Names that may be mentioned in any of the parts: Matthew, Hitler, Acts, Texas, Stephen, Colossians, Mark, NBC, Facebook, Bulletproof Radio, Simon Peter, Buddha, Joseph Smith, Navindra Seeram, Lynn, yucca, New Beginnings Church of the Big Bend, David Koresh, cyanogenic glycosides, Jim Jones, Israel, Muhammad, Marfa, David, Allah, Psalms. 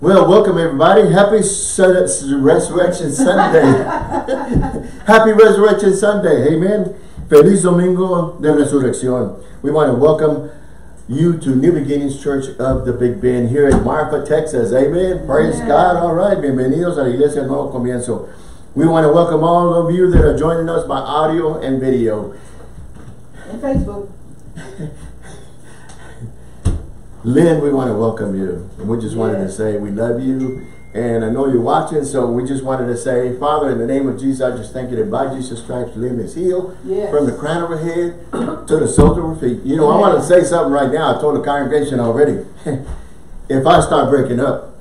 Well, welcome everybody. Happy Resurrection Sunday. Happy Resurrection Sunday. Amen. Feliz Domingo de Resurrección. We want to welcome you to New Beginnings Church of the Big Bend here in Marfa, Texas. Amen. Praise God. All right. Bienvenidos a la Iglesia Nuevo Comienzo. We want to welcome all of you that are joining us by audio and video. And Facebook. Lynn, we want to welcome you. And we just wanted to say we love you. And I know you're watching, so we just wanted to say, Father, in the name of Jesus, I just thank you that by Jesus' stripes, Lynn is healed from the crown of her head to the soles of her feet. You know, I want to say something right now. I told the congregation already. If I start breaking up,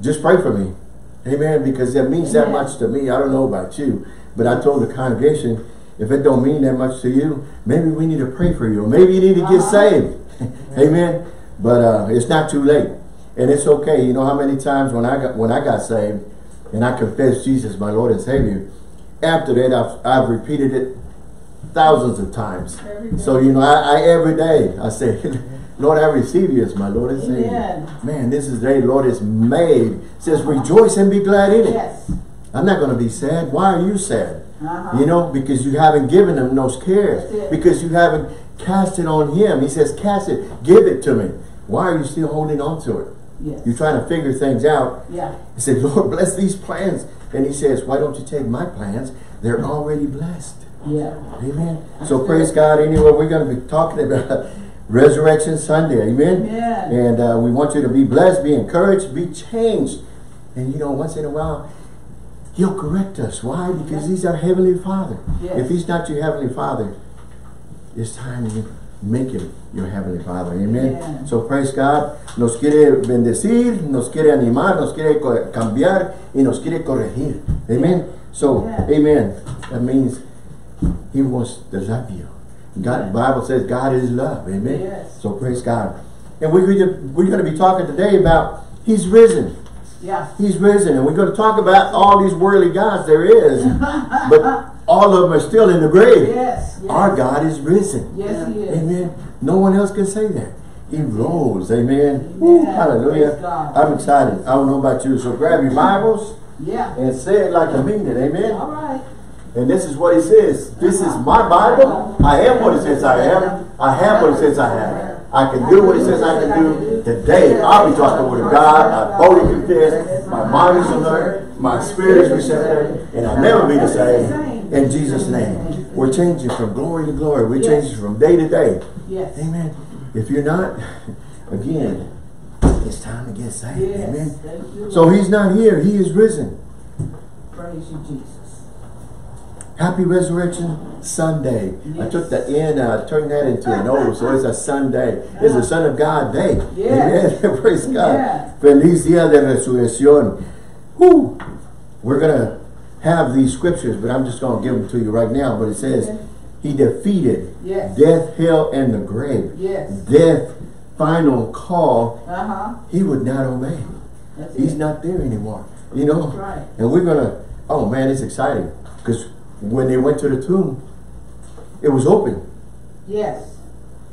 just pray for me. Amen. Because that means that much to me. I don't know about you, but I told the congregation, if it don't mean that much to you, maybe we need to pray for you. Maybe you need to get saved. Amen. But it's not too late, and it's okay. You know how many times when I got saved and I confessed Jesus my Lord and Savior, after that I've repeated it thousands of times. So you know, I every day I say, Lord, I receive you as my Lord and Savior. Amen. Man, this is the day the Lord has made. It says rejoice and be glad in it. Yes. I'm not going to be sad. Why are you sad? You know, because you haven't given him those cares. Because you haven't cast it on him. He says, cast it. Give it to me. Why are you still holding on to it? Yes. You're trying to figure things out. Yeah. He said, Lord, bless these plans. And he says, why don't you take my plans? They're already blessed. Yeah. Amen. So praise God. Anyway, we're going to be talking about Resurrection Sunday. Amen. Yeah. And we want you to be blessed, be encouraged, be changed. And you know, once in a while, he'll correct us. Why? Because he's our Heavenly Father. Yes. If he's not your Heavenly Father, it's time to make him your Heavenly Father. Amen. Yeah. So praise God. Nos quiere bendecir, nos quiere animar, nos quiere cambiar, y nos quiere corregir. Amen. So, amen. That means he wants to love you. God, the Bible says God is love. Amen. Yes. So praise God. And we're going to be talking today about he's risen. Yeah. He's risen. And we're going to talk about all these worldly gods there is. But all of them are still in the grave. Yes, yes. Our God is risen. Yes, he is. Amen. No one else can say that. He rose. Amen. Woo, hallelujah. I'm excited. I don't know about you. So grab your Bibles and say it like I mean it. Amen. All right. And this is what he says. This is my Bible. I am what it says I am. I have what it says I have. I can do what it says I can do. Today, I'll be talking with God. I boldly confess. My mind is alert. My spirit is receptive. And I'll never be the same. In Jesus' name. We're changing from glory to glory. We're changing from day to day. Yes. Amen. If you're not, again, it's time to get saved. Yes. Amen. Thank you. So he's not here. He is risen. Praise you, Jesus. Happy Resurrection Sunday. Yes. I took the N and I turned that into an O, so it's a Sunday. It's the Son of God Day. Yes. Amen. Praise God. Yes. Feliz Dia de Resurrección. Woo. We're going to have these scriptures, but I'm just going to give them to you right now. But it says, he defeated death, hell, and the grave. Yes. Death, final call, he would not obey. He's not there anymore. You know? Right. And we're going to, oh man, it's exciting. Because when they went to the tomb, it was open. Yes.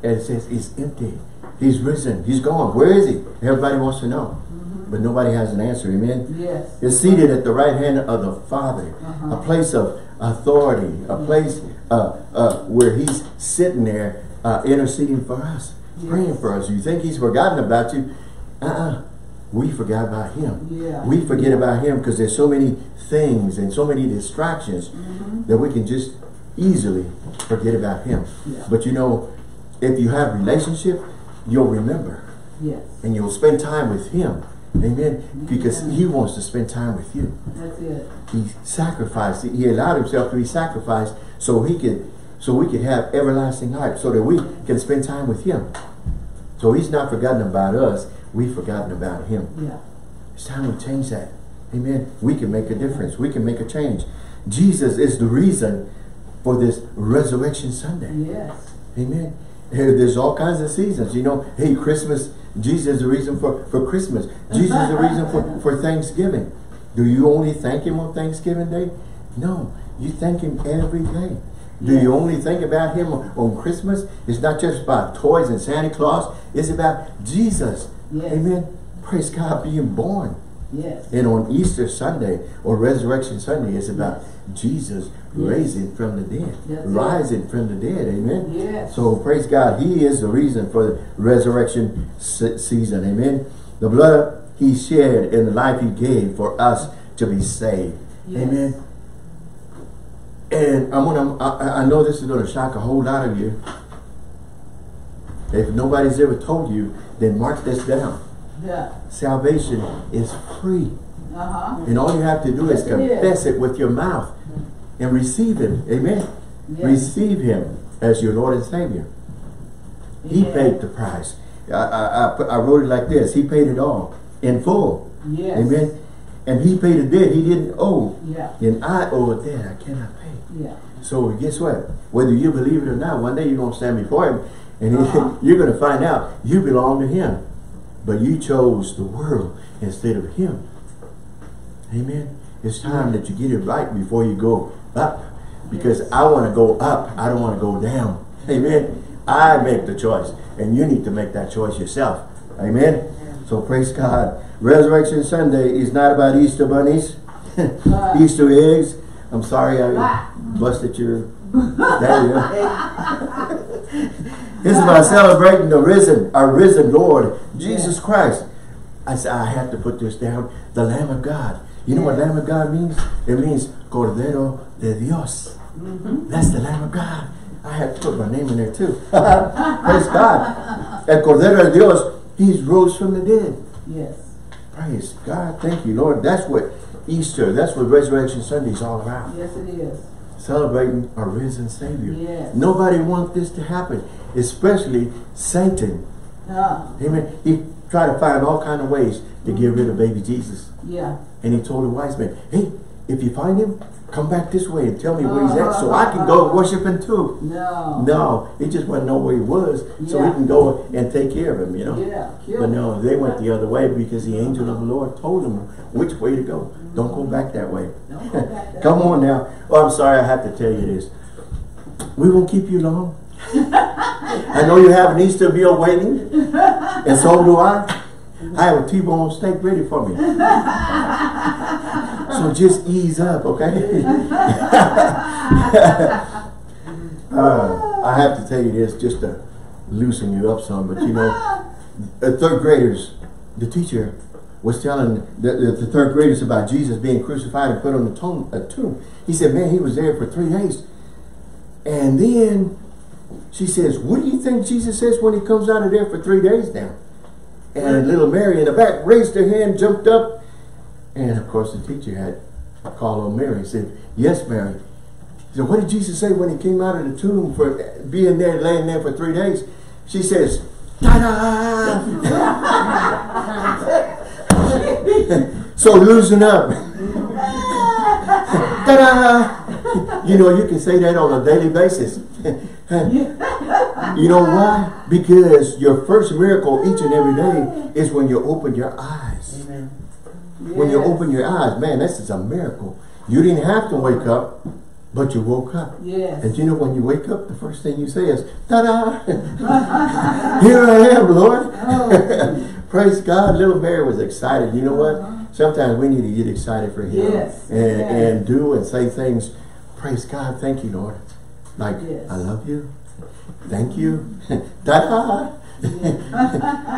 And it says, it's empty. He's risen. He's gone. Where is he? Everybody wants to know. But nobody has an answer. Amen. Yes. It's seated at the right hand of the Father, a place of authority, a place where he's sitting there interceding for us, praying for us. You think he's forgotten about you? We forgot about him. We forget about him because there's so many things and so many distractions that we can just easily forget about him. But you know, if you have a relationship, you'll remember. Yes. And you'll spend time with him. Amen. Because he wants to spend time with you. That's it. He sacrificed. He allowed himself to be sacrificed so he could, so we could have everlasting life, so that we can spend time with him. So he's not forgotten about us. We've forgotten about him. Yeah. It's time we change that. Amen. We can make a difference. We can make a change. Jesus is the reason for this Resurrection Sunday. Yes. Amen. There's all kinds of seasons. You know, hey, Christmas, Jesus is the reason for Christmas. Jesus is the reason for Thanksgiving. Do you only thank him on Thanksgiving Day? No. You thank him every day. Do you only think about him on Christmas? It's not just about toys and Santa Claus. It's about Jesus. Yes. Amen. praise God, being born. Yes. And on Easter Sunday or Resurrection Sunday, it's about Jesus raising from the dead, rising from the dead. Amen. Yes. So praise God, He is the reason for the resurrection season. Amen. The blood He shed and the life He gave for us to be saved. Yes. Amen. And I know this is going to shock a whole lot of you. If nobody's ever told you, then mark this down. Yeah. Salvation is free. And all you have to do is confess it with your mouth and receive Him. Amen. Yes. Receive Him as your Lord and Savior. He paid the price. I wrote it like this. He paid it all in full. Yes. Amen. And He paid a debt He didn't owe. Yeah. And I owe a debt I cannot pay. Yeah. So guess what? Whether you believe it or not, one day you're going to stand before Him and you're going to find out you belong to Him. But you chose the world instead of Him. Amen. It's time that you get it right before you go up. Because I want to go up. I don't want to go down. Amen. I make the choice. And you need to make that choice yourself. Amen. So praise God. Resurrection Sunday is not about Easter bunnies. Easter eggs. I'm sorry I busted your... It's about celebrating the risen, our risen Lord, Jesus Christ. I said, I have to put this down. The Lamb of God. You know what Lamb of God means? It means Cordero de Dios. That's the Lamb of God. I have to put my name in there too. Praise God. El Cordero de Dios, He rose from the dead. Yes. Praise God. Thank you, Lord. That's what Easter, that's what Resurrection Sunday is all about. Yes, it is. Celebrating our risen Savior. Yes. Nobody wants this to happen, especially Satan. Amen. He tried to find all kind of ways to get rid of baby Jesus. Yeah. And he told the wise men, hey, if you find Him, come back this way and tell me where He's at so I can go worship Him too. No. No. He just wanted to know where He was so he can go and take care of Him, you know. Yeah. But no, they went the other way because the angel of the Lord told them which way to go. Don't go back that way. Don't go back that way. Come on now. Oh, I'm sorry I have to tell you this. We won't keep you long. I know you have an Easter meal waiting. And so do I. I have a T-bone steak ready for me. So just ease up, okay? I have to tell you this just to loosen you up some. But you know, third graders, the teacher was telling the third graders about Jesus being crucified and put on a tomb. He said, man, He was there for 3 days. And then she says, what do you think Jesus says when He comes out of there for 3 days now? And little Mary in the back raised her hand, jumped up. And of course the teacher had called on Mary and said, yes, Mary. He said, what did Jesus say when He came out of the tomb for being there, laying there for 3 days? She says, ta-da! So loosen up. Ta-da! You know, you can say that on a daily basis. You know why? Because your first miracle each and every day is when you open your eyes. Amen. When you open your eyes, man, this is a miracle. You didn't have to wake up, but you woke up. Yes. And you know, when you wake up, the first thing you say is, ta-da! Here I am, Lord. Praise God. Little Mary was excited. You know what? Sometimes we need to get excited for Him. Yes. And do and say things. Praise God. Thank you, Lord. Like, I love you. Thank you. Ta-da!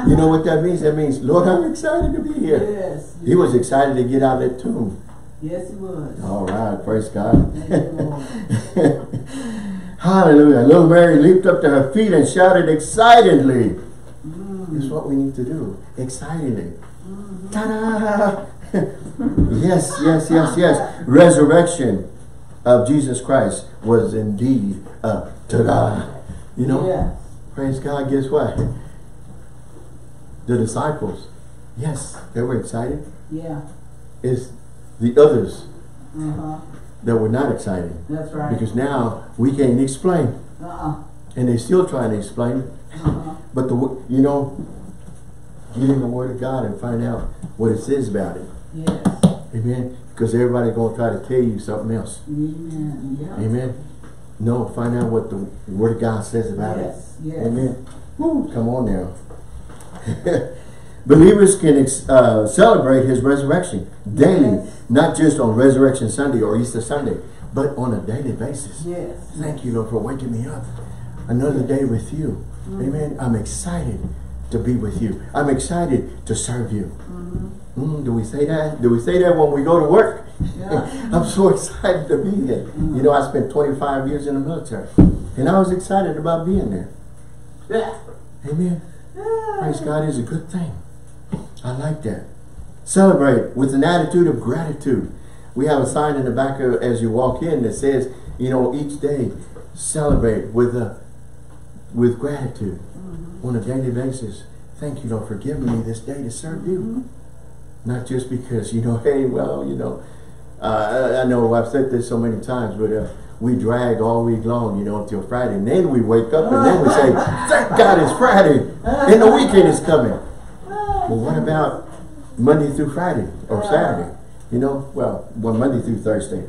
You know what that means? That means, Lord, I'm excited to be here. Yes, yes. He was excited to get out of that tomb. Yes, He was. All right. Praise God. Hallelujah. Little Mary leaped up to her feet and shouted excitedly. That's what we need to do. Excitedly. Ta-da! Yes, yes, yes, yes. Resurrection of Jesus Christ was indeed a ta-da. You know? Yes. Praise God. Guess what? The disciples, yes, they were excited. Yeah. It's the others that were not excited. That's right. Because now we can't explain. And they're still trying to explain it. But you know, get in the Word of God and find out what it says about it. Yes. Amen. Because everybody's going to try to tell you something else. Amen. Yeah. Amen. No, find out what the Word of God says about it. Yes. Amen. Woo, come on now. Believers can celebrate his resurrection daily, yes. Not just on Resurrection Sunday or Easter Sunday, but on a daily basis. Yes. Thank you, Lord, for waking me up another day with you. Mm-hmm. Amen. I'm excited to be with you. I'm excited to serve you. Mm-hmm. Do we say that? Do we say that when we go to work? Yeah. I'm so excited to be there. Mm-hmm. You know, I spent 25 years in the military, and I was excited about being there. Yeah. Amen. Yeah. Praise God is a good thing. I like that. Celebrate with an attitude of gratitude. We have a sign in the back of, as you walk in, that says, you know, each day celebrate with gratitude on a daily basis. Thank you, Lord, for giving me this day to serve you. Not just because, you know, hey, well, you know, I know I've said this so many times, but we drag all week long, you know, until Friday. And then we wake up and then we say, thank God it's Friday and the weekend is coming. Well, what about Monday through Friday or Saturday? You know, well, Monday through Thursday.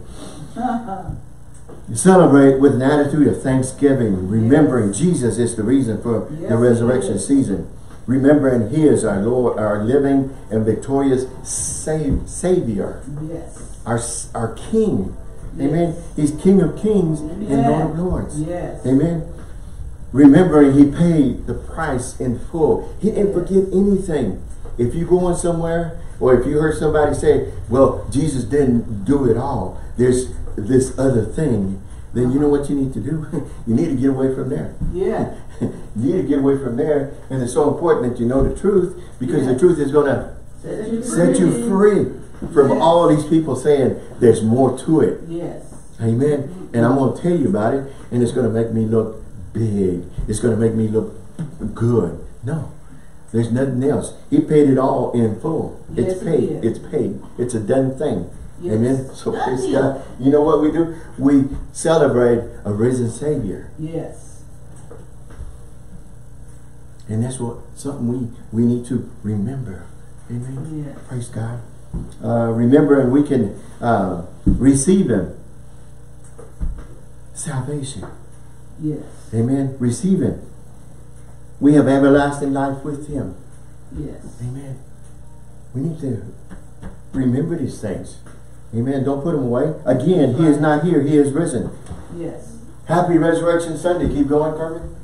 You celebrate with an attitude of thanksgiving, remembering Jesus is the reason for the resurrection season. Remembering He is our Lord, our living and victorious Savior, yes. our King. Yes. Amen. He's King of Kings and Lord of Lords. Yes. Amen. Remembering He paid the price in full. He didn't forget anything. If you're going somewhere, or if you heard somebody say, well, Jesus didn't do it all, there's this other thing, then you know what you need to do? You need to get away from there. Yeah. You need to get away from there. And it's so important that you know the truth, because the truth is going to set you free from all these people saying there's more to it. Yes. Amen. And I'm going to tell you about it, and it's going to make me look big. It's going to make me look good. No, there's nothing else. He paid it all in full. Yes, it's paid. It's paid. It's a done thing. Yes. Amen. So praise God. You know what we do? We celebrate a risen Savior. Yes. And that's what something we need to remember. Amen. Yes. Praise God. Remember, and we can receive Him. Salvation. Yes. Amen. Receive Him. We have everlasting life with Him. Yes. Amen. We need to remember these things. Amen. Don't put them away. Again, He is not here. He is risen. Yes. Happy Resurrection Sunday. Keep going, Carmen.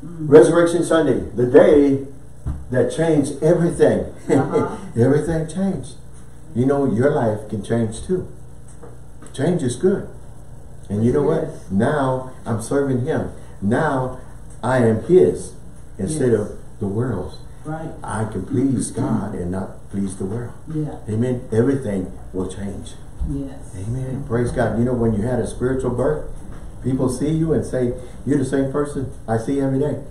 Resurrection Sunday, the day that changed everything. Everything changed. You know, your life can change too. Change is good. And you know what? Now I'm serving Him. Now I am His instead of the world's. Right. I can please God and not please the world. Yeah. Amen. Everything will change. Yes. Amen. Praise God. You know, when you had a spiritual birth, people see you and say, you're the same person I see every day.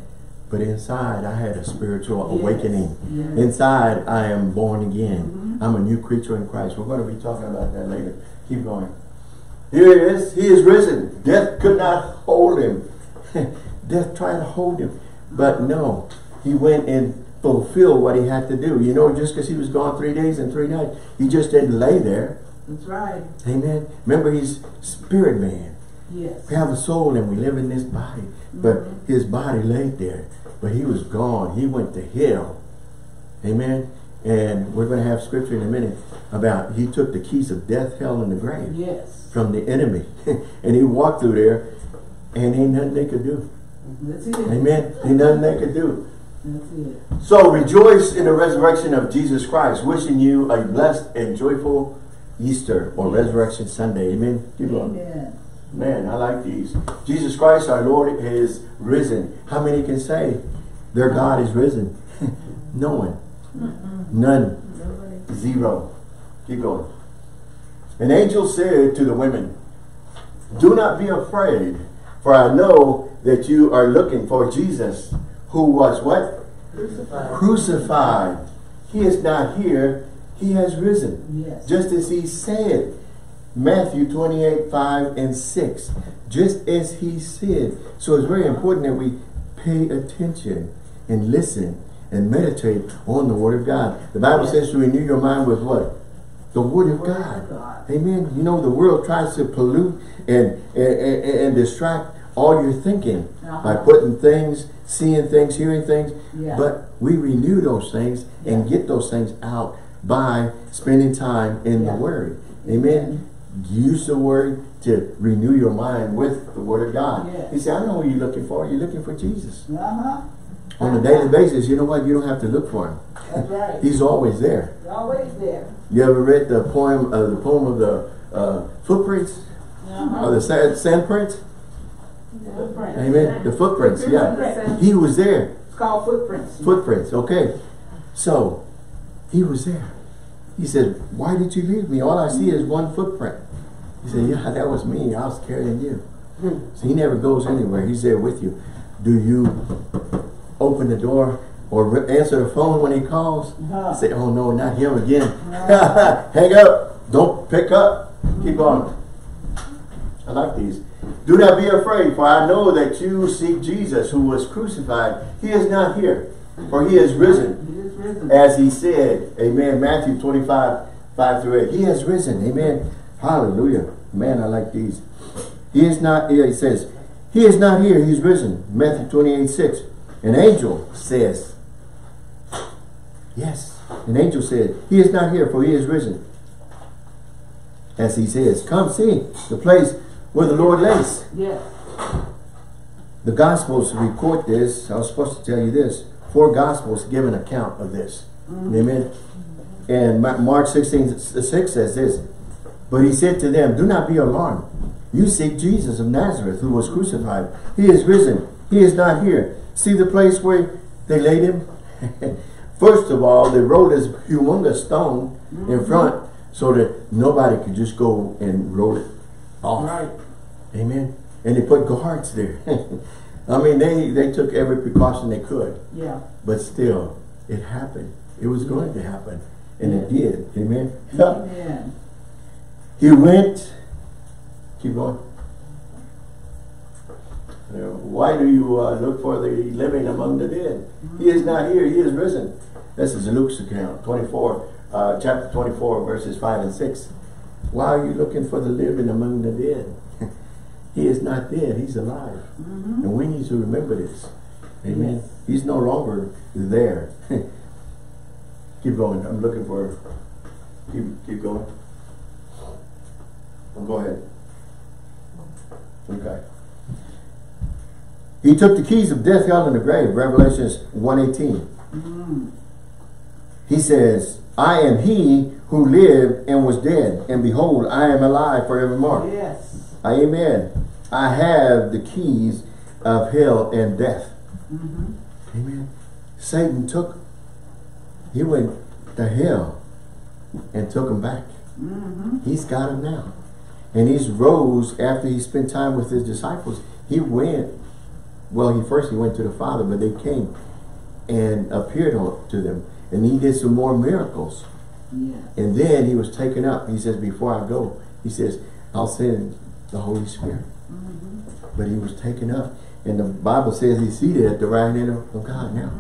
But inside, I had a spiritual awakening. Yes. Inside, I am born again. I'm a new creature in Christ. We're going to be talking about that later. Keep going. Here he is risen. Death could not hold Him. Death tried to hold Him, but no, He went and fulfilled what He had to do. You know, just because He was gone 3 days and 3 nights, He just didn't lay there. That's right. Amen. Remember, He's spirit man. Yes. We have a soul and we live in this body, but His body laid there. But He was gone. He went to hell. Amen. And we're going to have scripture in a minute about He took the keys of death, hell, and the grave. Yes. From the enemy. And He walked through there, and ain't nothing they could do. That's it. Amen. Ain't nothing they could do. That's it. So rejoice in the resurrection of Jesus Christ. Wishing you a blessed and joyful Easter or Resurrection Sunday. Amen. Keep going. Man, I like these. Jesus Christ, our Lord, is risen. How many can say their God is risen? No one. None. Zero. Keep going. An angel said to the women, do not be afraid, for I know that you are looking for Jesus, who was what? Crucified. Crucified. He is not here. He has risen. Yes. Just as He said, Matthew 28:5 and 6. Just as He said. So it's very important that we pay attention and listen and meditate on the Word of God. The Bible says to renew your mind with what? The Word of God. Amen. You know, the world tries to pollute and distract all your thinking by putting things, seeing things, hearing things. Yeah. But we renew those things and get those things out by spending time in the Word. Amen. Use the Word to renew your mind with the Word of God. Yes. You say, I know what you're looking for. You're looking for Jesus. On a daily basis, you know what? You don't have to look for him. That's right. He's always there. He's always there. You ever read the poem of the footprints? Or the sandprints? Footprints. Amen. The footprints, yeah. He was there. It's called footprints. Footprints, okay. So, he was there. He said, why did you leave me? All I see is one footprint. He said, yeah, that was me. I was carrying you. So he never goes anywhere. He's there with you. Do you open the door or answer the phone when he calls? Say, oh no, not him again. Hang up. Don't pick up. Keep on. I like these. Do not be afraid, for I know that you seek Jesus who was crucified. He is not here, for he is risen. As he said, amen. Matthew 25:5-8. He has risen, amen. Hallelujah. Man, I like these. He is not here, he says. He is not here, he's risen. Matthew 28:6. An angel says, yes, an angel said, he is not here, for he is risen. As he says, come see the place where the Lord lays. Yes. The Gospels record this. I was supposed to tell you this. 4 Gospels give an account of this. Amen. And Mark 16:6 says this. But he said to them, do not be alarmed. You seek Jesus of Nazareth who was crucified. He is risen. He is not here. See the place where they laid him? First of all, they rolled this humongous stone in front so that nobody could just go and roll it off. Right. Amen. And they put guards there. I mean, they took every precaution they could. Yeah. But still, it happened. It was going to happen. And it did. Amen? Amen. He went. Keep going. Why do you look for the living among the dead? He is not here. He is risen. This is Luke's account. Chapter 24, verses 5 and 6. Why are you looking for the living among the dead? He is not dead. He's alive. And we need to remember this. Amen. Yes. He's no longer there. Keep going. I'm looking for... Keep going. Well, go ahead. Okay. He took the keys of death, hell, and the grave. Revelation 1:18. He says, I am he who lived and was dead, and behold, I am alive forevermore. Yes. Amen. I have the keys of hell and death. Amen. Satan took, he went to hell and took him back. He's got him now. And he rose after he spent time with his disciples. He went, well, first he went to the Father, but they came and appeared to them. And he did some more miracles. Yes. And then he was taken up. He says, before I go, he says, I'll send the Holy Spirit. But he was taken up. And the Bible says he's seated at the right hand of God now.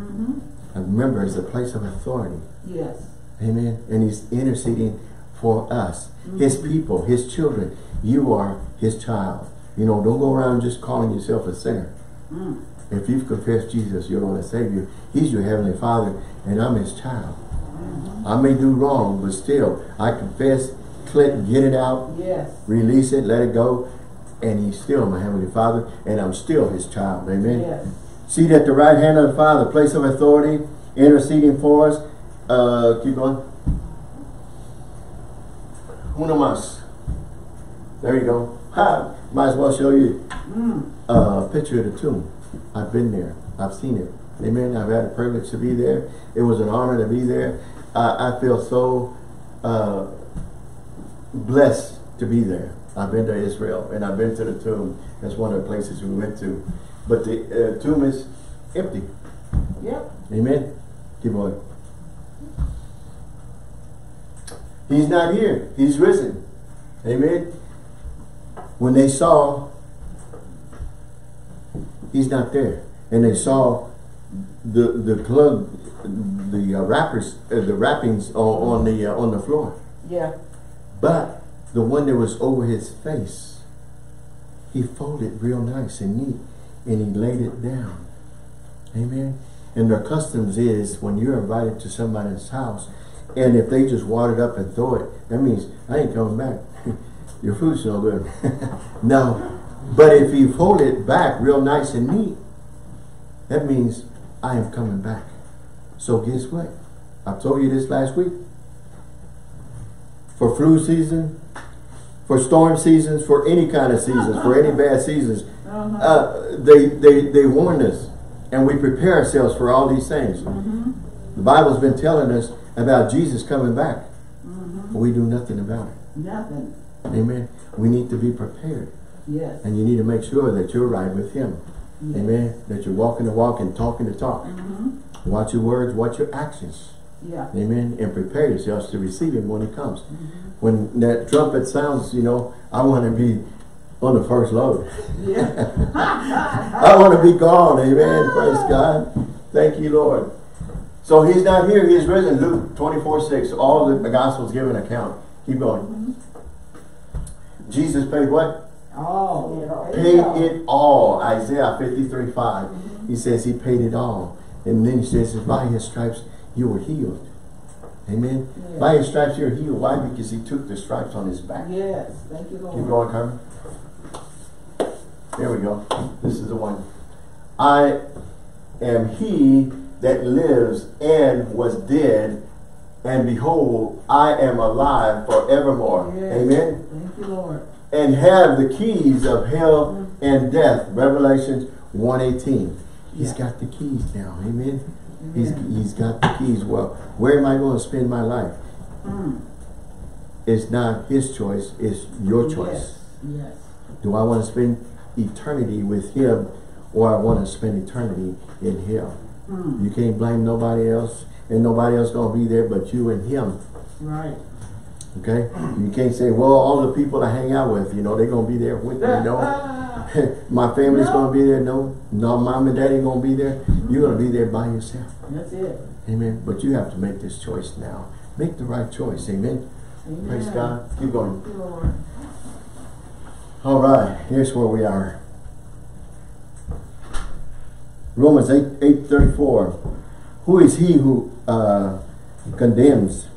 And remember, it's a place of authority. Yes. Amen. And he's interceding for us, his people, his children. You are his child. You know, don't go around just calling yourself a sinner. If you've confessed Jesus, your Lord and Savior, he's your Heavenly Father, and I'm his child. I may do wrong, but still, I confess, get it out, release it, let it go, and he's still my Heavenly Father, and I'm still his child. Amen. Yes. Seated at the right hand of the Father, place of authority, interceding for us. Keep going. Uno mas. There you go. Might as well show you a picture of the tomb. I've been there. I've seen it. Amen. I've had the privilege to be there. It was an honor to be there. I feel so blessed to be there. I've been to Israel and I've been to the tomb. That's one of the places we went to. But the tomb is empty. Yep. Amen. Keep going. He's not here. He's risen. Amen. When they saw, he's not there, and they saw the wrappings on the floor. Yeah. But the one that was over his face, He folded it real nice and neat, and he laid it down. Amen. And their customs is when you're invited to somebody's house, and if they just wad it up and throw it, that means I ain't coming back. Your food's no good. No. But if you fold it back real nice and neat, that means I am coming back. So guess what? I told you this last week. For flu season, for storm seasons, for any kind of seasons, for any bad seasons, they warn us, and we prepare ourselves for all these things. The Bible's been telling us about Jesus coming back. But we do nothing about it. Nothing. Amen. We need to be prepared. Yes. And you need to make sure that you're right with Him. Yes. Amen. That you're walking the walk and talking the talk. Watch your words, watch your actions. Yeah. Amen. And prepare yourselves to receive Him when He comes. When that trumpet sounds, you know, I want to be on the first load. Yeah. I want to be gone. Amen. Praise God. Thank you, Lord. So He's not here. He is risen. Luke 24:6. All the Gospels give an account. Keep going. Jesus paid what? Oh, paid it all. Isaiah 53:5. He says He paid it all. And then He says, by His stripes you were healed. Amen. Yes. By His stripes you're healed. Why? Because He took the stripes on His back. Yes. Thank you, Lord. Keep going, Carmen. There we go. This is the one. I am He that lives and was dead, and behold, I am alive forevermore. Yes. Amen. Thank you, Lord. And have the keys of hell and death. Revelation 1:18. He's got the keys now. Amen. He's got the keys. Well, where am I going to spend my life? It's not His choice. It's your choice. Yes. Do I want to spend eternity with Him, or I want to spend eternity in hell? You can't blame nobody else, and nobody else going to be there but you and Him. Right. Okay? You can't say, well, all the people I hang out with, you know, they're going to be there with me. No. My family's going to be there. No, mom and daddy going to be there. You're going to be there by yourself. That's it. Amen. But you have to make this choice now. Make the right choice. Amen. Amen. Praise God. Keep going. Thank you, Lord. All right. Here's where we are. Romans 8:34. Who is he who condemns?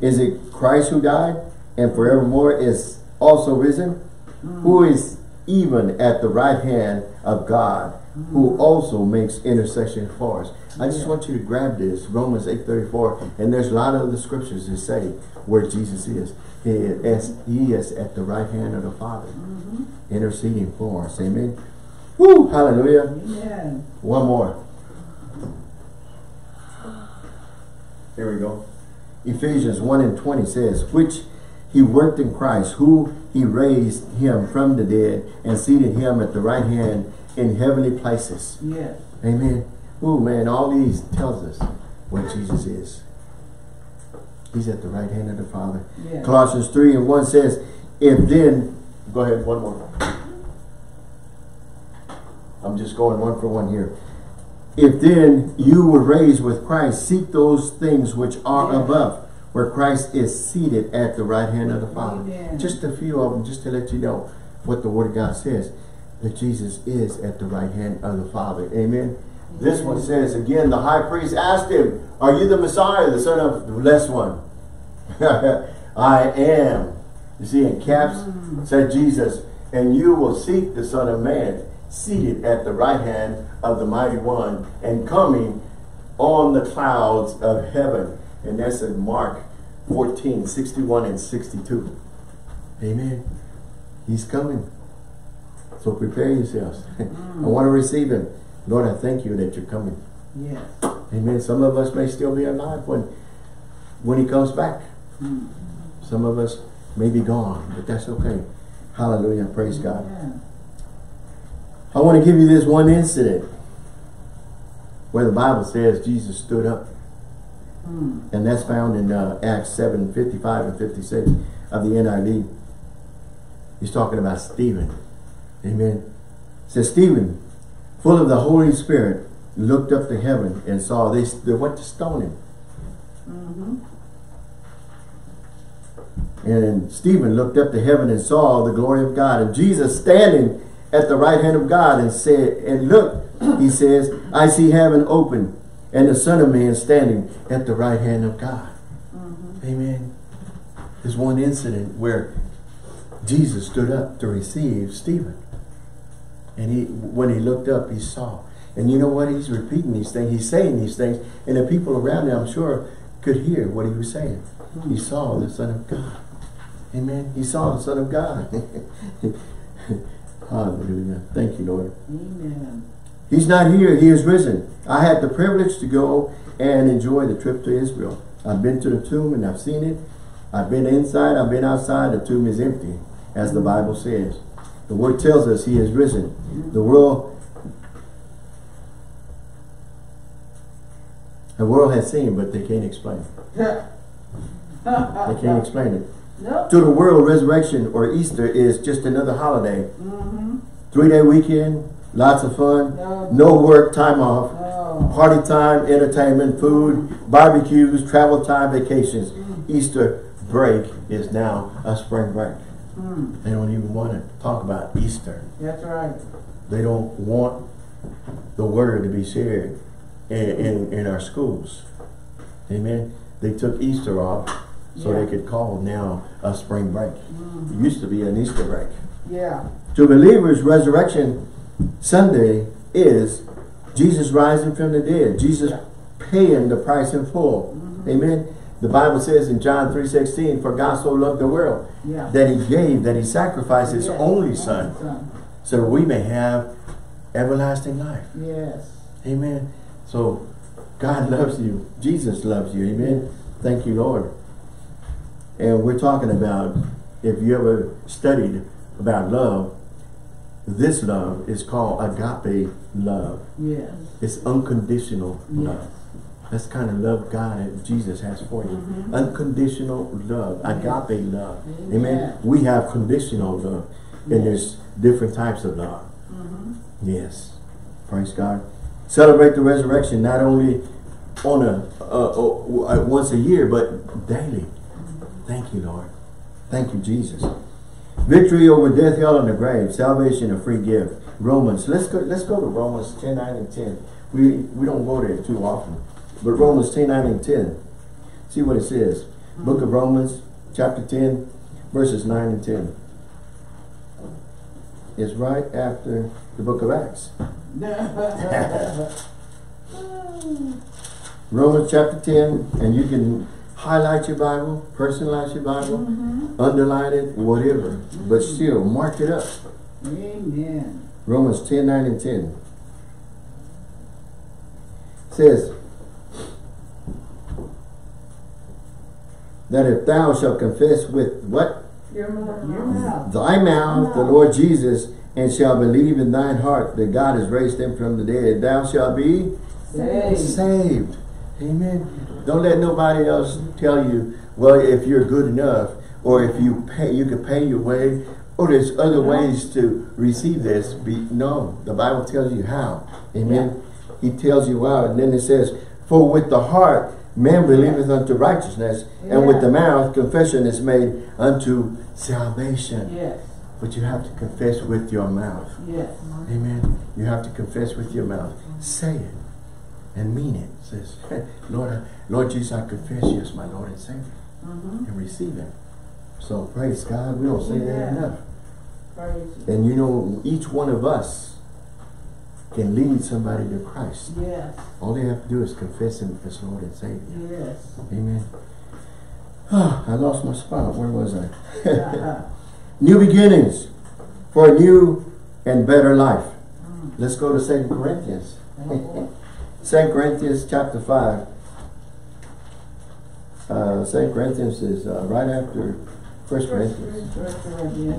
Is it Christ who died and forevermore is also risen? Who is even at the right hand of God, who also makes intercession for us. I just want you to grab this, Romans 8:34, and there's a lot of the scriptures that say where Jesus is. He is at the right hand of the Father, interceding for us. Amen. Woo! Hallelujah. Amen. One more. There we go. Ephesians 1:20 says, which He worked in Christ, who He raised Him from the dead and seated Him at the right hand in heavenly places. Yes. Amen. Ooh, man, all these tells us what Jesus is. He's at the right hand of the Father. Yes. Colossians 3:1 says, if then, go ahead, one more. I'm just going one for one here. If then you were raised with Christ, seek those things which are above, where Christ is seated at the right hand of the Father. Amen. Just a few of them, just to let you know what the Word of God says, that Jesus is at the right hand of the Father. Amen. Amen. This one says, again, the high priest asked Him, are you the Messiah, the Son of the Blessed One? I am. You see, in caps, said Jesus, and you will seek the Son of Man, seated at the right hand of the Mighty One, and coming on the clouds of heaven. And that's in Mark 14:61 and 62. Amen. He's coming. So prepare yourselves. I want to receive Him. Lord, I thank You that You're coming. Yes. Amen. Some of us may still be alive when He comes back. Some of us may be gone, but that's okay. Hallelujah. Praise God. I want to give you this one incident where the Bible says Jesus stood up. And that's found in Acts 7:55 and 56 of the NIV. He's talking about Stephen. Amen. It says, Stephen, full of the Holy Spirit, looked up to heaven and saw they went to stone him. And Stephen looked up to heaven and saw the glory of God, and Jesus standing at the right hand of God, and said, and look, he says, I see heaven open, and the Son of Man standing at the right hand of God. Mm-hmm. Amen. There's one incident where Jesus stood up to receive Stephen. And he, when he looked up, he saw. And you know what? He's repeating these things. He's saying these things. And the people around him, I'm sure, could hear what he was saying. He saw the Son of God. Amen. He saw the Son of God. Hallelujah. Thank you, Lord. Amen. He's not here. He is risen. I had the privilege to go and enjoy the trip to Israel. I've been to the tomb and I've seen it. I've been inside. I've been outside. The tomb is empty, as the Bible says. The word tells us he is risen. The world has seen, but they can't explain it. They can't explain it. Nope. To the world, resurrection or Easter is just another holiday. Mm-hmm. 3-day weekend, lots of fun, no work, time off, party time, entertainment, food, barbecues, travel time, vacations. Easter break is now a spring break. Mm. They don't even want to talk about Easter. That's right. They don't want the word to be shared in our schools. Amen. They took Easter off so they could call now a spring break. Mm-hmm. It used to be an Easter break. Yeah. To believers, Resurrection Sunday is Jesus rising from the dead. Jesus paying the price in full. Mm-hmm. Amen. The Bible says in John 3:16, for God so loved the world that he gave, that he sacrificed his only son, so we may have everlasting life. Yes. Amen. So God loves you. Jesus loves you. Amen. Thank you, Lord. And we're talking about, if you ever studied about love, this love is called agape love. Yes. It's unconditional love. That's the kind of love God, Jesus has for you. Mm-hmm. Unconditional love. Agape love. Amen. Amen. We have conditional love. Yes. And there's different types of love. Mm-hmm. Yes. Praise God. Celebrate the resurrection not only on a once a year, but daily. Thank you, Lord. Thank you, Jesus. Victory over death, hell, and the grave. Salvation, a free gift. Romans. Let's go to Romans 10:9 and 10. We don't go there too often, but Romans 10:9 and 10. See what it says. Book of Romans, chapter 10, verses 9 and 10. It's right after the book of Acts. Romans chapter 10, and you can highlight your Bible, personalize your Bible, underline it, whatever, but still mark it up. Amen. Romans 10:9 and 10 says that if thou shalt confess with what? Your mouth. Thy mouth, the Lord Jesus, and shall believe in thine heart that God has raised him from the dead, thou shalt be saved. Amen. Don't let nobody else tell you, well, if you're good enough, or if you pay, you can pay your way, or there's other ways to receive this. No, the Bible tells you how. Amen. He tells you how, and then it says, for with the heart man believeth unto righteousness, and with the mouth confession is made unto salvation. Yes. But you have to confess with your mouth. Yes. Amen. You have to confess with your mouth. Say it and mean it. Says, Lord Jesus, I confess you as my Lord and Savior. And receive him. So praise God. We don't say that enough. Praise. And you know, each one of us can lead somebody to Christ. Yes. All they have to do is confess him as Lord and Savior. Yes. Amen. Oh, I lost my spot. Where was I? New beginnings for a new and better life. Let's go to 2 Corinthians. 2 Corinthians chapter 5. 2 Corinthians is right after 1 Corinthians. You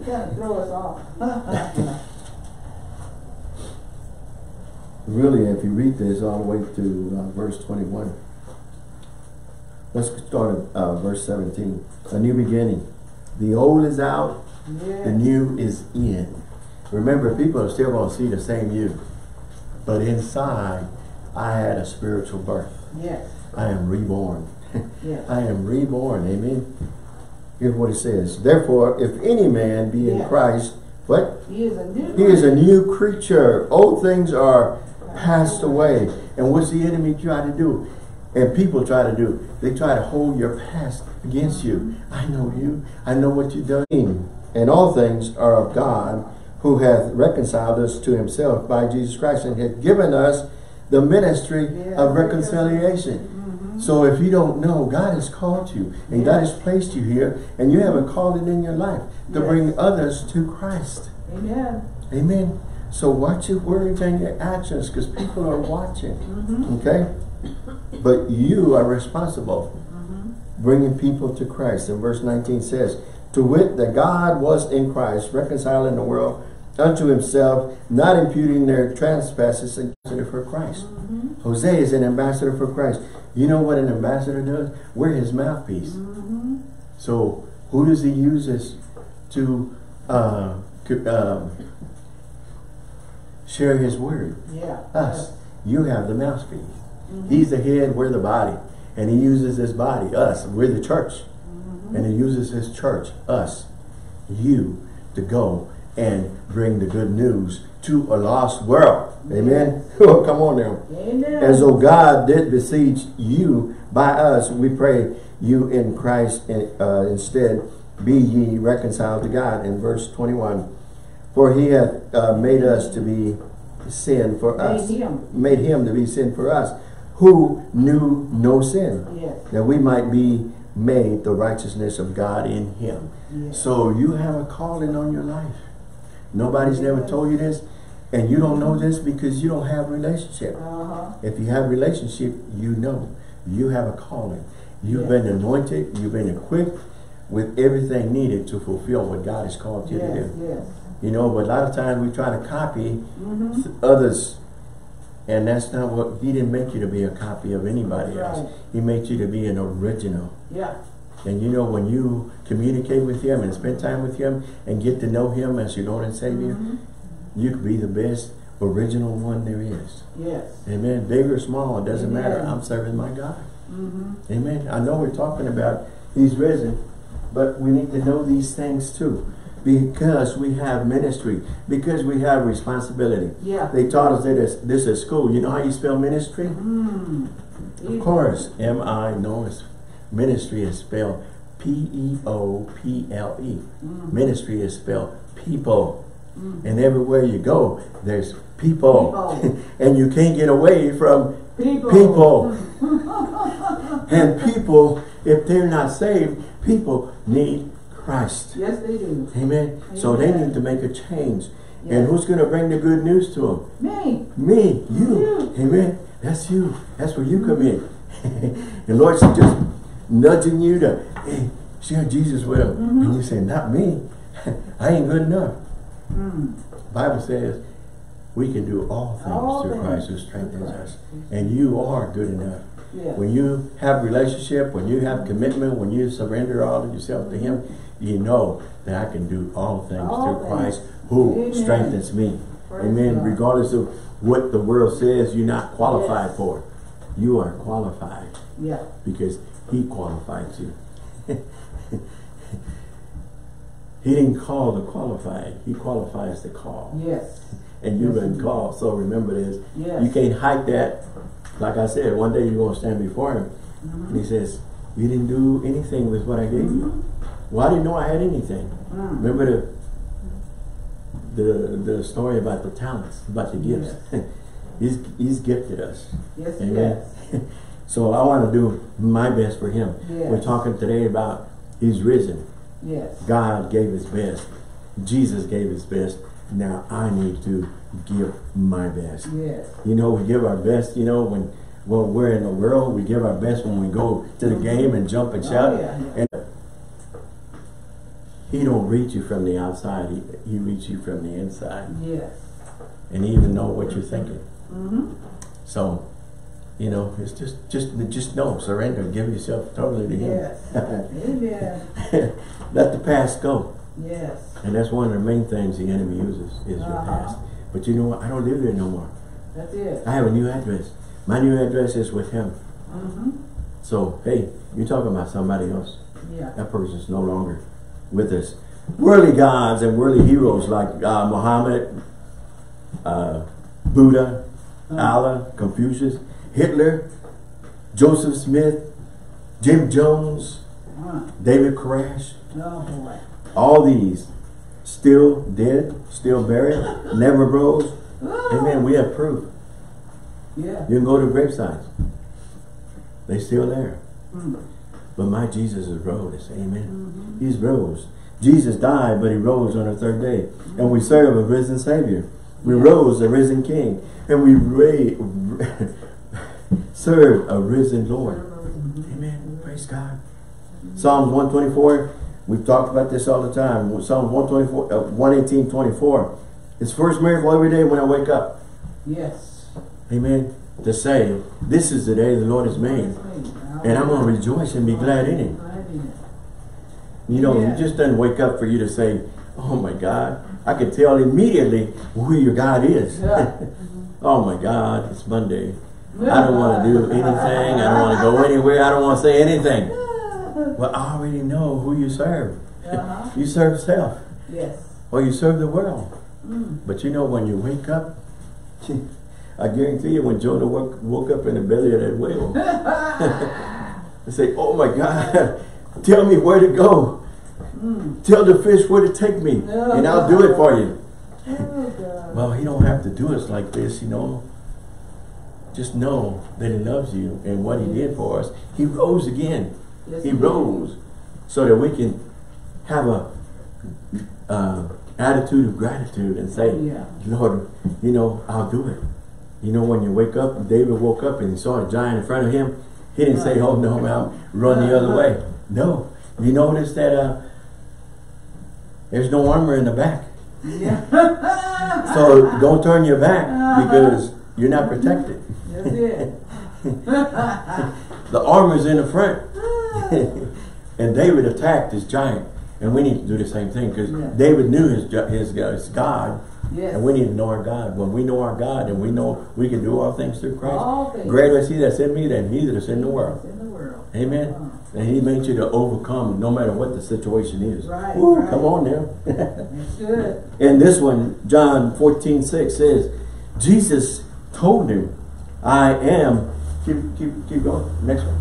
gotta throw us off. Really, if you read this all the way to verse 21. Let's start at verse 17. A new beginning. The old is out. The new is in. Remember, people are still going to see the same you. But inside, I had a spiritual birth. Yes. I am reborn. Yes. I am reborn. Amen. Here's what it says. Therefore, if any man be in Christ, what? He is a new creature. Old things are passed away. And what's the enemy try to do? And people try to do. They try to hold your past against you. I know you. I know what you've done. And all things are of God, who hath reconciled us to himself by Jesus Christ, and hath given us the ministry of reconciliation. So if you don't know, God has called you, and God has placed you here, and you have a calling in your life to bring others to Christ. Amen. Amen. So watch your words and your actions, because people are watching. Okay? But you are responsible bringing people to Christ. And verse 19 says, to wit, that God was in Christ, reconciling the world unto himself, not imputing their trespasses, an ambassador for Christ. Hosea is an ambassador for Christ. You know what an ambassador does? We're his mouthpiece. So who does he use us to share his word? Us. You have the mouthpiece. He's the head, we're the body. And he uses his body, us. We're the church. And he uses his church, us, you, to go and bring the good news to a lost world. Amen. Oh, come on now. Amen. As though God did beseech you by us, we pray you in Christ instead be ye reconciled to God. In verse 21, for he hath made us to be sin for us. Made him to be sin for us, who knew no sin. Yes. That we might be made the righteousness of God in him. Yes. So you have a calling on your life. Nobody's never told you this, and you don't know this because you don't have a relationship. If you have a relationship, you know. You have a calling. You've been anointed. You've been equipped with everything needed to fulfill what God has called you to do. You know, but a lot of times we try to copy others, and that's not what, he didn't make you to be a copy of anybody else. He made you to be an original. And you know, when you communicate with him and spend time with him and get to know him as your Lord and Savior, you could be the best original one there is. Amen. Big or small, it doesn't matter. I'm serving my God. Amen. I know we're talking about he's risen, but we need to know these things too, because we have ministry, because we have responsibility. They taught us that this is school. You know how you spell ministry? Of course, ministry is spelled P-E-O-P-L-E. Ministry is spelled people. And everywhere you go, there's people. And you can't get away from people. And people, if they're not saved, people need Christ. Yes, they do. Amen. So they need to make a change. And who's going to bring the good news to them? Me. Me. You. Amen. That's you. That's where you come in. The Lord should just nudging you to share Jesus with him, and you say, not me. I ain't good enough. The Bible says we can do all things through Christ who strengthens us, and you are good enough. When you have relationship, when you have commitment, when you surrender all of yourself to him, you know that I can do all things through Christ who strengthens me. Amen. Regardless of what the world says you're not qualified for, you are qualified. Because he qualified you. He didn't call the qualified. He qualifies the call. And you've been called. So remember this. You can't hide that. Like I said, one day you're going to stand before him. And he says, you didn't do anything with what I gave you. Well, I didn't know I had anything. Remember the story about the talents, about the gifts. He's gifted us. Amen. So I want to do my best for him. We're talking today about he's risen. God gave his best. Jesus gave his best. Now I need to give my best. You know, we give our best, you know, when we're in the world, we give our best when we go to the game and jump and shout. And he don't reach you from the outside. He reaches you from the inside. And he even know what you're thinking. So, you know, it's just no, surrender, give yourself totally to him. Let the past go. And that's one of the main things the enemy uses is your past. But you know what? I don't live there no more. I have a new address. My new address is with him. Mm-hmm. So, hey, you're talking about somebody else. Yeah. That person's no longer with us. Worldly gods and worldly heroes like Muhammad, Buddha, Allah, Confucius, Hitler, Joseph Smith, Jim Jones, David Koresh. Oh boy. All these still dead, still buried, never rose. Oh. Amen. We have proof. Yeah. You can go to grave sites. They're still there. Mm. But my Jesus is rose. Amen. Mm-hmm. He's rose. Jesus died, but he rose on the third day. Mm-hmm. And we serve a risen Savior. We rose a risen King. And we serve a risen Lord. Mm-hmm. Amen. Praise God. Mm-hmm. Psalms 124. We've talked about this all the time. Psalms 118:24. It's first miracle every day when I wake up. Yes. Amen. To say, this is the day the Lord has made. And I'm going to rejoice and be glad in it. You know, it just doesn't wake up for you to say, oh my God. I can tell immediately who your God is. Oh my God, it's Monday. I don't want to do anything. I don't want to go anywhere. I don't want to say anything. Well, I already know who you serve. You serve self. Yes. Or you serve the world. Mm. But you know, when you wake up, I guarantee you, when Jonah woke up in the belly of that whale, they say, oh my God, tell me where to go. Mm. Tell the fish where to take me, and I'll do it for you. Well, he don't have to do us like this, you know. Just know that he loves you and what he did for us. He rose again. Yes, he rose so that we can have a attitude of gratitude and say, Lord, you know, I'll do it. You know, when you wake up, David woke up and he saw a giant in front of him. He didn't say, oh no, I'll run the other way. No. You notice that there's no armor in the back. Yeah. So don't turn your back because you're not protected. That's it. The armor's in the front. And David attacked this giant. And we need to do the same thing because David knew his God. Yes. And we need to know our God. When we know our God and we know we can do all things through Christ. Things. Greater is he that's in me than he that is in the world. Amen. And he made you to overcome no matter what the situation is. Right, ooh, right. Come on now. And this one, John 14:6 says, Jesus told him, I am. Keep going. Next one.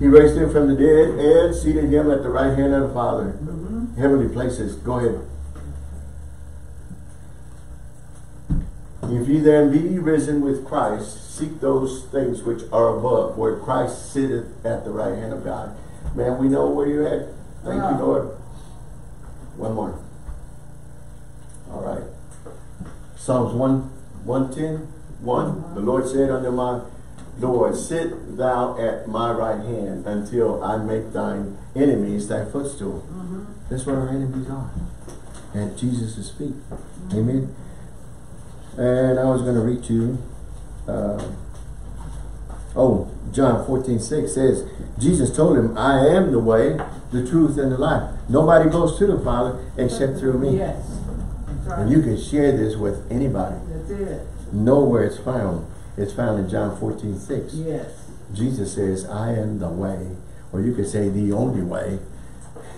He raised him from the dead and seated him at the right hand of the Father. Mm-hmm. Heavenly places. Go ahead. If ye then be risen with Christ, seek those things which are above, where Christ sitteth at the right hand of God. Man, we know where you're at. Thank you, Lord. One more. All right. Psalms 110:1. The Lord said unto my Lord, sit thou at my right hand until I make thine enemies thy footstool. Mm-hmm. That's what our enemies are. At Jesus' feet. Mm-hmm. Amen. And I was going to read you. John 14:6 says, Jesus told him, I am the way, the truth, and the life. Nobody goes to the Father except through me. Yes. Right. And you can share this with anybody. That's it. Nowhere it's found. It's found in John 14:6. Yes. Jesus says, I am the way, or you could say the only way,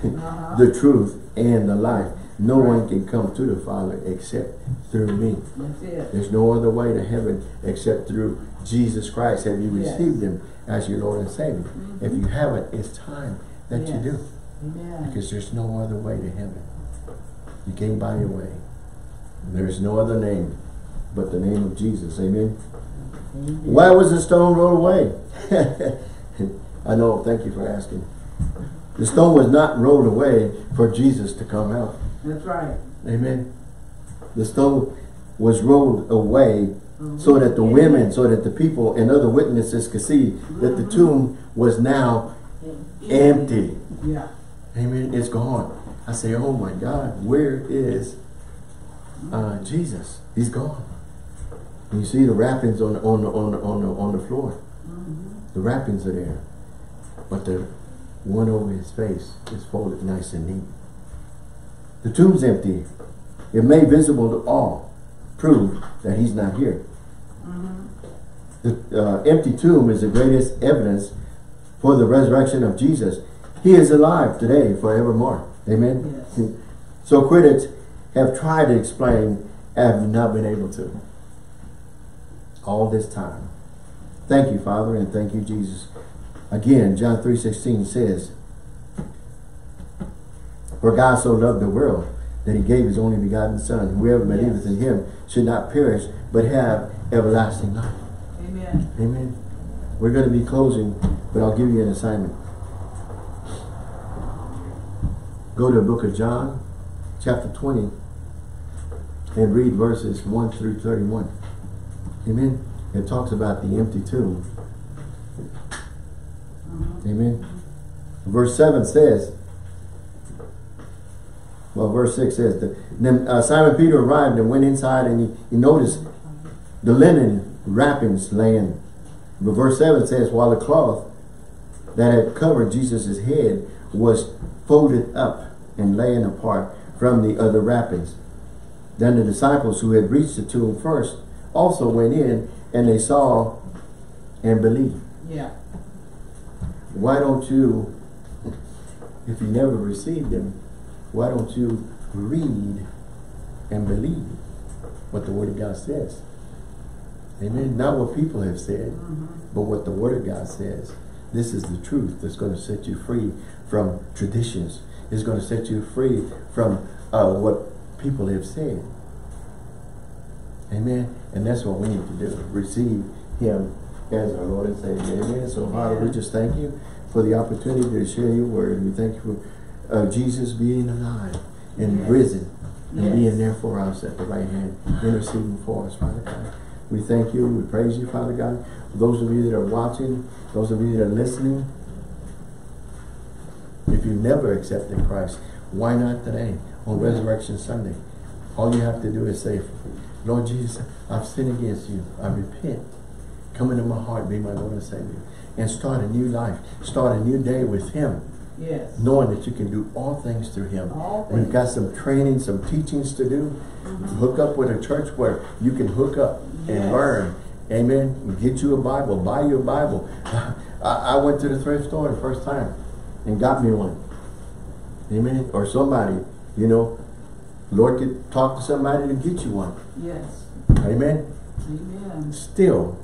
the truth, and the life. No one can come to the Father except through me. That's it. There's no other way to heaven except through Jesus Christ. Have you received him as your Lord and Savior? Mm-hmm. If you haven't, it's time that you do. Amen. Because there's no other way to heaven. You came by your way. There's no other name but the name of Jesus. Amen. Mm-hmm. Why was the stone rolled away? I know. Thank you for asking. The stone was not rolled away for Jesus to come out. That's right. Amen. The stone was rolled away so that the women, so that the people and other witnesses could see that the tomb was now empty. Yeah. Amen. It's gone. I say, oh my God, where is Jesus? He's gone. You see the wrappings on the floor. Mm-hmm. The wrappings are there, but the one over his face is folded nice and neat. The tomb's empty. It made visible to all, prove that he's not here. The empty tomb is the greatest evidence for the resurrection of Jesus. He is alive today forevermore. Amen? Yes. So critics have tried to explain and have not been able to all this time. Thank you, Father, and thank you, Jesus. Again, John 3:16 says, "For God so loved the world that he gave his only begotten Son. Whoever believeth in him should not perish, but have everlasting life." Amen. Amen. We're going to be closing, but I'll give you an assignment. Go to the book of John, chapter 20, and read verses 1 through 31. Amen. It talks about the empty tomb. Amen. Verse 7 says, well, verse 6 says, then Simon Peter arrived and went inside, and he noticed the linen wrappings laying. But verse 7 says, while the cloth that had covered Jesus' head was folded up and laying apart from the other wrappings. Then the disciples who had reached the tomb first also went in, and they saw and believed. Yeah. Why don't you, if you never received them, why don't you read and believe what the Word of God says? Amen. Not what people have said, but what the Word of God says. This is the truth that's going to set you free from traditions. It's going to set you free from what people have said. Amen. And that's what we need to do. Receive him as our Lord and Savior. Amen. So Father, we just thank you for the opportunity to share your word. We thank you for Jesus being alive and risen and being there for us at the right hand, interceding for us, Father God. We thank you. We praise you, Father God. For those of you that are watching, those of you that are listening, if you've never accepted Christ, why not today on Resurrection Sunday? All you have to do is say, Lord Jesus, I've sinned against you. I repent. Come into my heart, be my Lord and Savior. And start a new life. Start a new day with him. Yes. Knowing that you can do all things through him. We've got some training, some teachings to do. Hook up with a church where you can hook up and learn. Amen. Get you a Bible. Buy you a Bible. I went to the thrift store the first time and got me one. Amen. Or somebody, you know, Lord could talk to somebody to get you one. Yes. Amen. Amen. Still,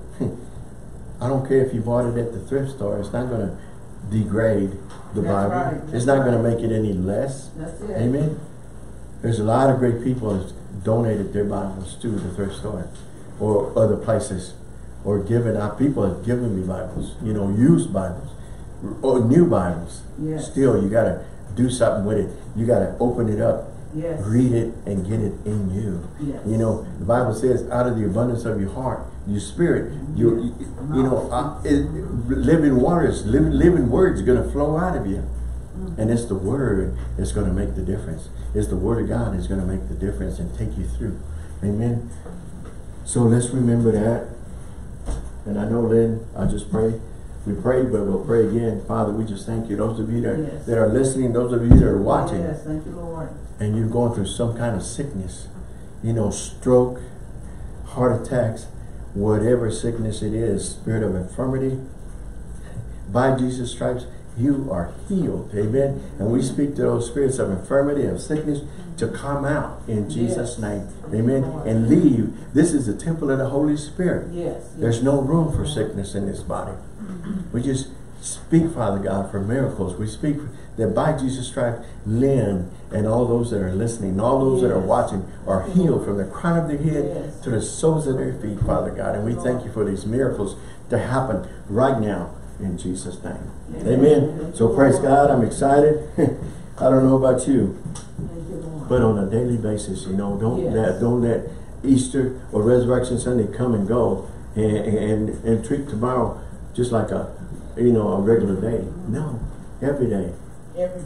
I don't care if you bought it at the thrift store. It's not going to degrade the Bible. Right. It's not going to make it any less. That's it. Amen. There's a lot of great people that donated their Bibles to the thrift store or other places, or given our people have given me Bibles. You know, used Bibles or new Bibles. Yes. Still, you got to do something with it. You got to open it up. Yes. Read it and get it in you. Yes. You know, the Bible says, out of the abundance of your heart, your spirit, living waters, living words are going to flow out of you. And it's the word that's going to make the difference. It's the word of God that's going to make the difference and take you through. Amen. So let's remember that. And I know, Lynn, I just pray. We prayed, but we'll pray again. Father, we just thank you. Those of you that are listening, those of you that are watching. Yes, thank you, Lord. And you're going through some kind of sickness, you know, stroke, heart attacks, whatever sickness it is, spirit of infirmity, by Jesus' stripes, you are healed. Amen. And we speak to those spirits of infirmity, of sickness, to come out in Jesus' name. Amen. And leave. This is the temple of the Holy Spirit. Yes. There's no room for sickness in this body. We just speak, Father God, for miracles. We speak that by Jesus' stripes, Lynn and all those that are listening, all those that are watching are healed from the crown of their head to the soles of their feet, Father God. And we thank you for these miracles to happen right now in Jesus' name. Amen. So praise God. I'm excited. I don't know about you, but on a daily basis, you know, don't let Easter or Resurrection Sunday come and go and treat tomorrow just like a regular day. No, every day.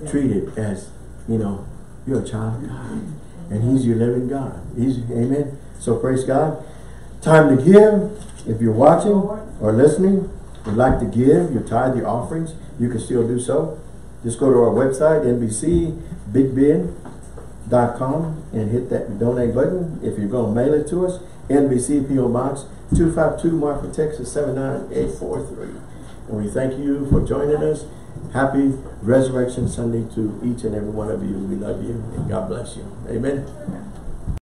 Treat it as, you know, you're a child of God. And he's your living God. Amen. So praise God. Time to give. If you're watching or listening, would like to give your tithe, your offerings, you can still do so. Just go to our website, NBC, Big Bend. com and hit that donate button if you're going to mail it to us. NBC PO Box 252 Marfa, Texas 79843. And we thank you for joining us. Happy Resurrection Sunday to each and every one of you. We love you and God bless you. Amen.